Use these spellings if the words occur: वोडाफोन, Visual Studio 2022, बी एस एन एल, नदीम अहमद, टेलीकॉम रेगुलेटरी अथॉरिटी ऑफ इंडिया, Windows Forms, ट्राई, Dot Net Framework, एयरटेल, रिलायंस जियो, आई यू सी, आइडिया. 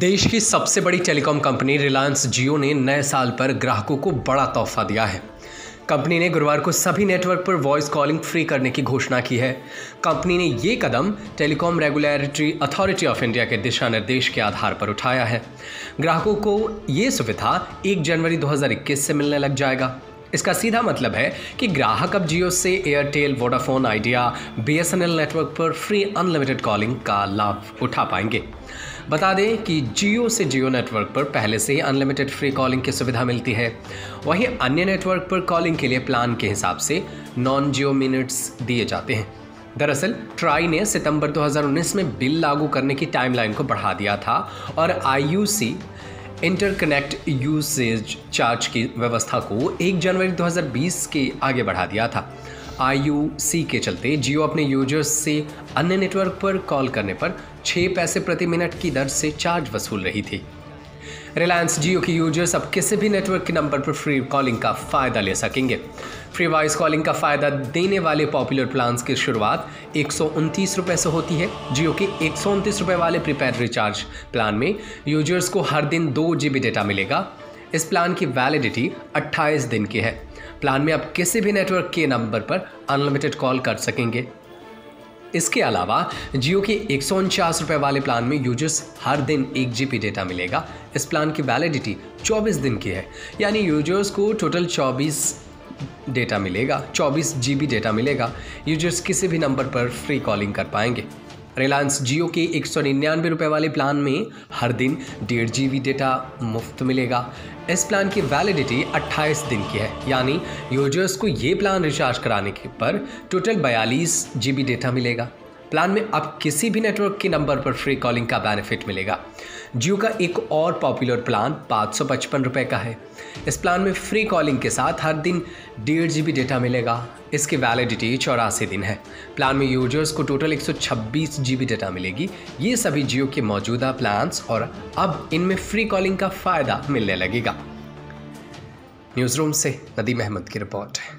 देश की सबसे बड़ी टेलीकॉम कंपनी रिलायंस जियो ने नए साल पर ग्राहकों को बड़ा तोहफा दिया है। कंपनी ने गुरुवार को सभी नेटवर्क पर वॉइस कॉलिंग फ्री करने की घोषणा की है। कंपनी ने ये कदम टेलीकॉम रेगुलेटरी अथॉरिटी ऑफ इंडिया के दिशा निर्देश के आधार पर उठाया है। ग्राहकों को ये सुविधा 1 जनवरी 2021 से मिलने लग जाएगा। इसका सीधा मतलब है कि ग्राहक अब जियो से एयरटेल, वोडाफोन, आइडिया, BSNL network पर फ्री अनलिमिटेड कॉलिंग का लाभ उठा पाएंगे। बता दें कि जियो से जियो नेटवर्क पर पहले से ही अनलिमिटेड फ्री कॉलिंग की सुविधा मिलती है। वहीं अन्य नेटवर्क पर कॉलिंग के लिए प्लान के हिसाब से नॉन जियो मिनट्स दिए जाते हैं। दरअसल ट्राई ने सितंबर 2019 में बिल लागू करने की टाइमलाइन को बढ़ा दिया था और IUC इंटरकनेक्ट यूसेज चार्ज की व्यवस्था को 1 जनवरी 2020 के आगे बढ़ा दिया था। IUC के चलते जियो अपने यूजर्स से अन्य नेटवर्क पर कॉल करने पर 6 पैसे प्रति मिनट की दर से चार्ज वसूल रही थी। रिलायंस जियो के यूजर्स अब किसी भी नेटवर्क के नंबर पर फ्री कॉलिंग का फ़ायदा ले सकेंगे। फ्री वॉइस कॉलिंग का फ़ायदा देने वाले पॉपुलर प्लान्स की शुरुआत 129 रुपये से होती है। जियो के 129 रुपये वाले प्रीपेड रिचार्ज प्लान में यूजर्स को हर दिन 2 GB डेटा मिलेगा। इस प्लान की वैलिडिटी 28 दिन की है। प्लान में आप किसी भी नेटवर्क के नंबर पर अनलिमिटेड कॉल कर सकेंगे। इसके अलावा जियो के 149 रुपये वाले प्लान में यूजर्स हर दिन 1 GB डेटा मिलेगा। इस प्लान की वैलिडिटी 24 दिन की है, यानी यूजर्स को टोटल 24 GB डेटा मिलेगा। यूजर्स किसी भी नंबर पर फ्री कॉलिंग कर पाएंगे। रिलायंस जियो के 199 रुपये वाले प्लान में हर दिन 1.5 GB डेटा मुफ्त मिलेगा। इस प्लान की वैलिडिटी 28 दिन की है, यानी यूजर्स को ये प्लान रिचार्ज कराने के पर टोटल 42 GB डेटा मिलेगा। प्लान में अब किसी भी नेटवर्क के नंबर पर फ्री कॉलिंग का बेनिफिट मिलेगा। जियो का एक और पॉपुलर प्लान 555 रुपये का है। इस प्लान में फ्री कॉलिंग के साथ हर दिन 1.5 GB डेटा मिलेगा। इसकी वैलिडिटी 84 दिन है। प्लान में यूजर्स को टोटल 126 GB डेटा मिलेगी। ये सभी जियो के मौजूदा प्लान्स और अब इनमें फ्री कॉलिंग का फ़ायदा मिलने लगेगा। न्यूज़ रूम से नदीम अहमद की रिपोर्ट है।